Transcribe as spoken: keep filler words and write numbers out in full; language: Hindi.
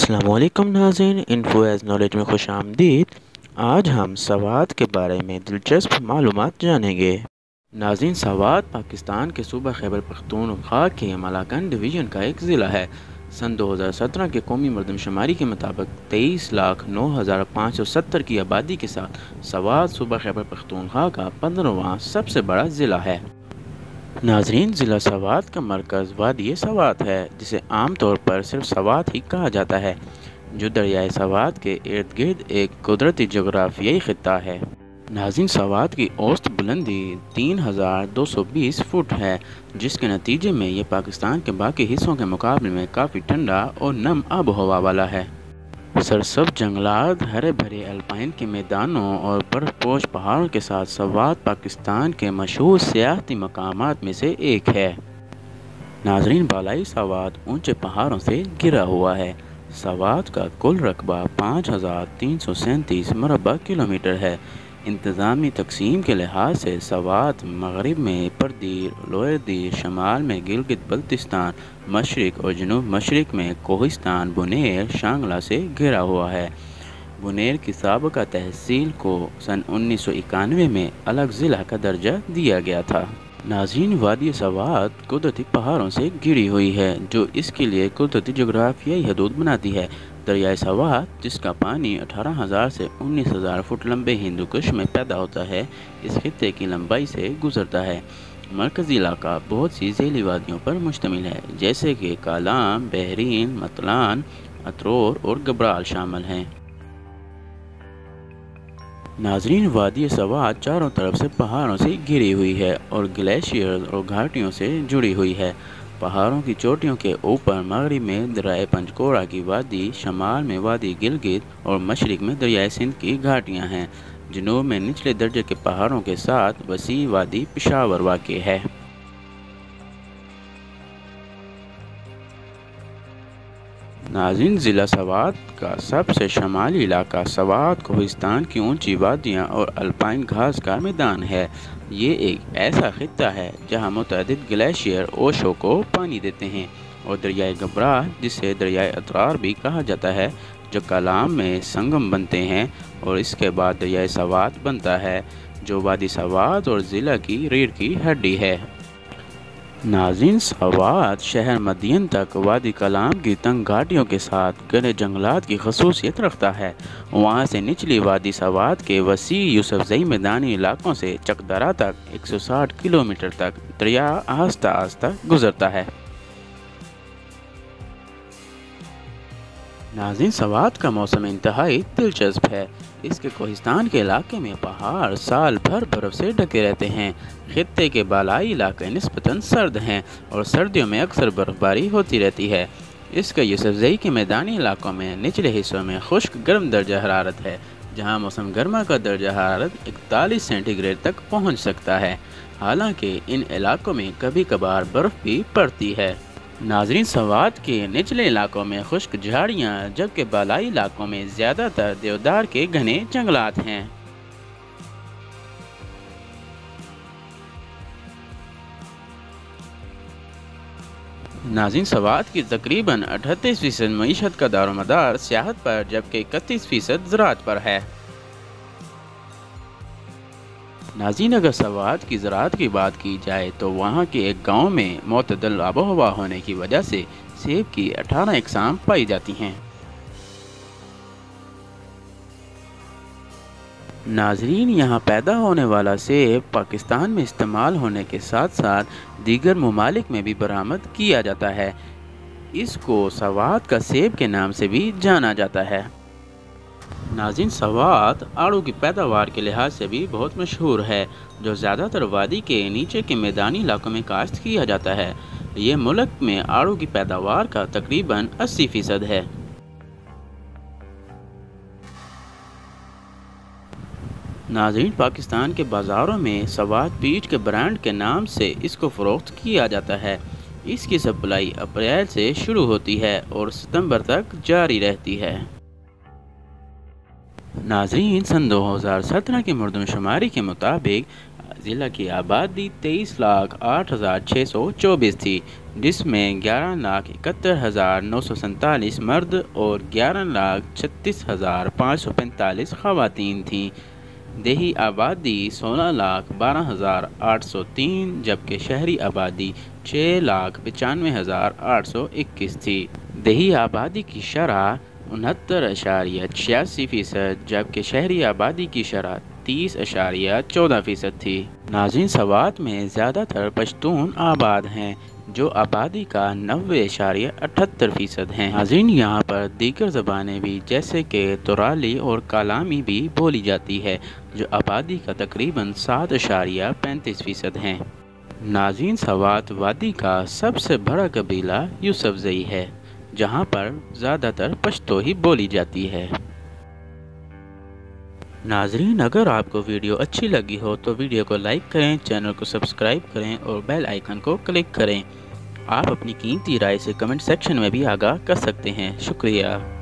अस्सलामुअलैकुम नाज़रीन, इन्फो एज़ नॉलेज में खुश आमदीद। आज हम स्वात के बारे में दिलचस्प मालूमात जानेंगे। नाज़रीन, स्वात पाकिस्तान के सूबा खैबर पख्तूनख्वा के मलाकंड डिवीज़न का एक ज़िला है। सन दो हज़ार सत्रह के कौमी मरदमशुमारी के मुताबिक तेईस लाख नौ हज़ार पाँच सौ सत्तर की आबादी के साथ स्वात सूबा खैबर पख्तूनख्वा का पंद्रहवां सबसे बड़ा ज़िला है। नाजरीन, ज़िला स्वात का मरकज़ वादी स्वात है, जिसे आम तौर पर सिर्फ स्वात ही कहा जाता है, जो दरियाए स्वात के इर्द गिर्द एक कुदरती जोग्राफियाई ख़िता है। नाजरीन, स्वात की औसत बुलंदी तीन हज़ार दो सौ बीस फुट है, जिसके नतीजे में यह पाकिस्तान के बाकी हिस्सों के मुकाबले में काफ़ी ठंडा और नम आब हवा वाला है। सरसब्ज जंगलात, हरे भरे अल्पाइन के मैदानों और बर्फपोश पहाड़ों के साथ स्वात पाकिस्तान के मशहूर सियाहती मकामात में से एक है। नाजरीन, बालाई स्वात ऊंचे पहाड़ों से घिरा हुआ है। स्वात का कुल रकबा पाँच हज़ार तीन सौ सैंतीस मरबा किलोमीटर है। इंतज़ामी तकसीम के लिहाज से स्वात मगरब में परदीर, लोअर दीर, शमाल में गिलगित बल्तिस्तान, मशरक और जनूब मशरक में कोहिस्तान, बुनेर, शांगला से घिरा हुआ है। बुनेर की साबका तहसील को सन उन्नीस सौ इक्यानवे में अलग ज़िला का दर्जा दिया गया था। नाज़रीन, वादी स्वात कुदरती पहाड़ों से घिरी हुई है, जो इसके लिए कुदरती जोग्राफियाई हदूद बनाती है। दरियाए स्वात, जिसका पानी अठारह हज़ार से उन्नीस हज़ार फुट लंबे हिंदुकुश में पैदा होता है, इस खित्ते की लंबाई से गुजरता है। मरकज़ी इलाका बहुत सी झेली वादियों पर मुश्तमिल है, जैसे कि कालाम, बहरीन, मतलान, अतरोर और गबराल शामिल हैं। नाजरीन, वादी स्वात चारों तरफ से पहाड़ों से घिरी हुई है और ग्लेशियर और घाटियों से जुड़ी हुई है। पहाड़ों की चोटियों के ऊपर मगरिब में दरियाए पंजकोरा की वादी, शमाल में वादी गिलगित और मशरक में दरियाए सिंध की घाटियां हैं। जनूब में निचले दर्जे के पहाड़ों के साथ वसी वादी पेशावर वाक़ है। नाज़रीन, ज़िला स्वात का सबसे शमाली इलाका स्वात कोहिस्तान की ऊंची वादियाँ और अल्पाइन घास का मैदान है। ये एक ऐसा खित्ता है जहाँ मुतअद्दिद ग्लेशियर ओशो को पानी देते हैं और दरियाए गबरा, जिसे दरियाए अतरार भी कहा जाता है, जो कलाम में संगम बनते हैं और इसके बाद दरियाए स्वात बनता है, जो वादी स्वात और ज़िला की रीढ़ की हड्डी है। नाज़रीन, स्वात शहर मदियन तक वादी कलाम की तंग घाटियों के साथ घने जंगलात की खसूसियत रखता है। वहाँ से निचली वादी स्वात के वसी यूसुफज़ई मैदानी इलाकों से चकदरा तक एक सौ साठ किलोमीटर तक दरिया आस्ता आस्ता गुजरता है। नाज़रीन, स्वात का मौसम इंतहाई दिलचस्प है। इसके कोहिस्तान के इलाके में पहाड़ साल भर बर्फ़ से ढके रहते हैं। खित्ते के बालाई इलाके निस्बतन सर्द हैं और सर्दियों में अक्सर बर्फ़बारी होती रहती है। इसके यूसुफज़ई के मैदानी इलाकों में निचले हिस्सों में खुश्क गर्म दर्जा हरारत है, जहाँ मौसम गर्मा का दर्जा हरारत इकतालीस सेंटीग्रेड तक पहुँच सकता है। हालाँकि इन इलाकों में कभी कभार बर्फ़ भी पड़ती है। नाजरीन, स्वात के निचले इलाकों में खुश्क झाड़ियाँ, जबकि बालाई इलाकों में ज़्यादातर देवदार के घने जंगलात हैं। नाज़रीन, स्वात की तकरीबन अठतीस फीसद मईशत का दारोमदार सियाहत पर, जबकि इकतीस फीसद ज़राअत पर है। नाज़रीन, अगर स्वात की ज़राअत की बात की जाए तो वहाँ के एक गांव में मतदल आबोहवा होने की वजह से सेब की अठारह अकसाम पाई जाती हैं। नाजरीन, यहाँ पैदा होने वाला सेब पाकिस्तान में इस्तेमाल होने के साथ साथ दीगर ममालिक में भी बरामद किया जाता है। इसको स्वात का सेब के नाम से भी जाना जाता है। नाज़रीन, स्वात आड़ू की पैदावार के लिहाज से भी बहुत मशहूर है, जो ज़्यादातर वादी के नीचे के मैदानी इलाकों में काश्त किया जाता है। ये मुल्क में आड़ू की पैदावार का तकरीबन अस्सी फ़ीसद है। नाज़रीन, पाकिस्तान के बाज़ारों में स्वात बीज के ब्रांड के नाम से इसको फ़रोख्त किया जाता है। इसकी सप्लाई अप्रैल से शुरू होती है और सितंबर तक जारी रहती है। नाज़रीन, सन दो हज़ार सत्रह की मरदमशुमारी के मुताबिक ज़िला की आबादी तेईस लाख आठ हज़ार छः सौ चौबीस थी, जिसमें ग्यारह लाख इकहत्तर हज़ार नौ सौ सैंतालीस मर्द और ग्यारह लाख छत्तीस हज़ार पाँच सौ पैंतालीस खवातीन थीं। देही आबादी सोलह लाख बारह हज़ार आठ सौ तीन जबकि शहरी आबादी छः लाख पचानवे हज़ार आठ सौ इक्कीस थी। देही आबादी की शरह उनहत्तर अशारिया छियासी फ़ीसद जबकि शहरी आबादी की शरह तीस अशारिया चौदह फ़ीसद थी। नाज़रीन, स्वात में ज़्यादातर पश्तून आबाद हैं जो आबादी का नब्बे अशारिया अठहत्तर फ़ीसद हैं। नाज़रीन, यहाँ पर दीगर ज़बानें भी जैसे कि तुराली और कालामी भी बोली जाती है जो आबादी का तकरीबन सात अशारिया पैंतीस फ़ीसद हैं। नाज़रीन, स्वात वादी का सबसे बड़ा कबीला यूसुफ़ज़ई है जहाँ पर ज़्यादातर पश्तो ही बोली जाती है। नाज़रीन, अगर आपको वीडियो अच्छी लगी हो तो वीडियो को लाइक करें, चैनल को सब्सक्राइब करें और बेल आइकन को क्लिक करें। आप अपनी कीमती राय से कमेंट सेक्शन में भी आगाह कर सकते हैं। शुक्रिया।